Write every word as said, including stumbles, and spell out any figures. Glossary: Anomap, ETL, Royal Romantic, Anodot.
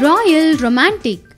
Royal Romantic.